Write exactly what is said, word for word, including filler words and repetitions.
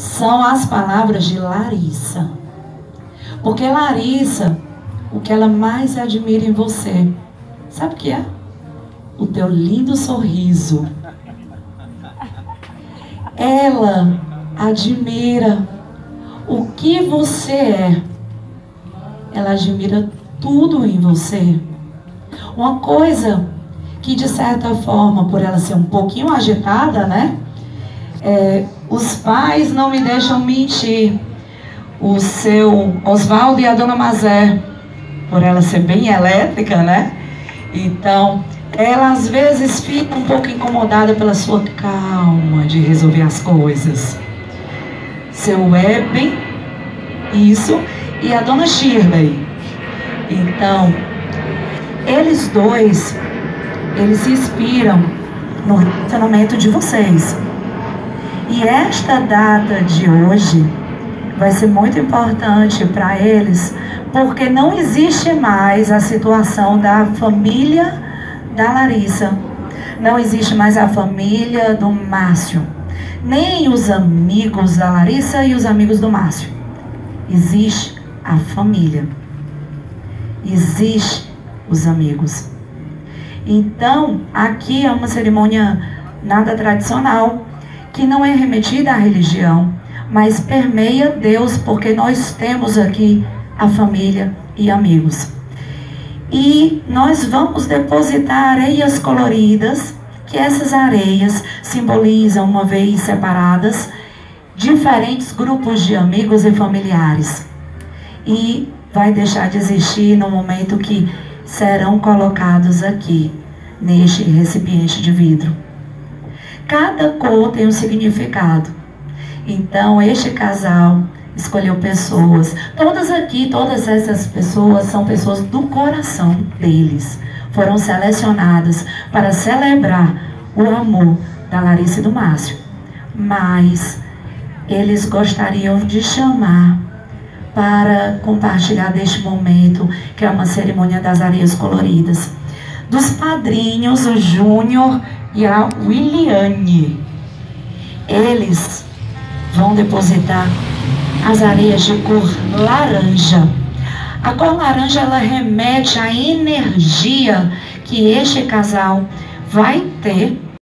são as palavras de Larissa. Porque Larissa, o que ela mais admira em você, sabe o que é? O teu lindo sorriso. Ela admira o que você é. Ela admira tudo em você. Uma coisa que, de certa forma, por ela ser um pouquinho agitada, né? É, os pais não me deixam mentir. O seu Oswaldo e a dona Mazé, por ela ser bem elétrica, né? Então, ela às vezes fica um pouco incomodada pela sua calma de resolver as coisas. Seu Web, isso, e a dona Shirley. Então, eles dois, eles se inspiram no relacionamento de vocês. E esta data de hoje vai ser muito importante para eles, porque não existe mais a situação da família da Larissa. Não existe mais a família do Márcio. Nem os amigos da Larissa e os amigos do Márcio. Existe a família. Existe os amigos. Então, aqui é uma cerimônia nada tradicional, que não é remetida à religião, mas permeia Deus, porque nós temos aqui a família e amigos. E nós vamos depositar areias coloridas, que essas areias simbolizam, uma vez separadas, diferentes grupos de amigos e familiares. E vai deixar de existir no momento que serão colocados aqui, neste recipiente de vidro. Cada cor tem um significado. Então, este casal escolheu pessoas. Todas aqui, todas essas pessoas são pessoas do coração deles. Foram selecionadas para celebrar o amor da Larissa e do Márcio. Mas eles gostariam de chamar para compartilhar deste momento, que é uma cerimônia das areias coloridas, dos padrinhos, o Júnior e a Williane. Eles vão depositar as areias de cor laranja. A cor laranja, ela remete à energia que este casal vai ter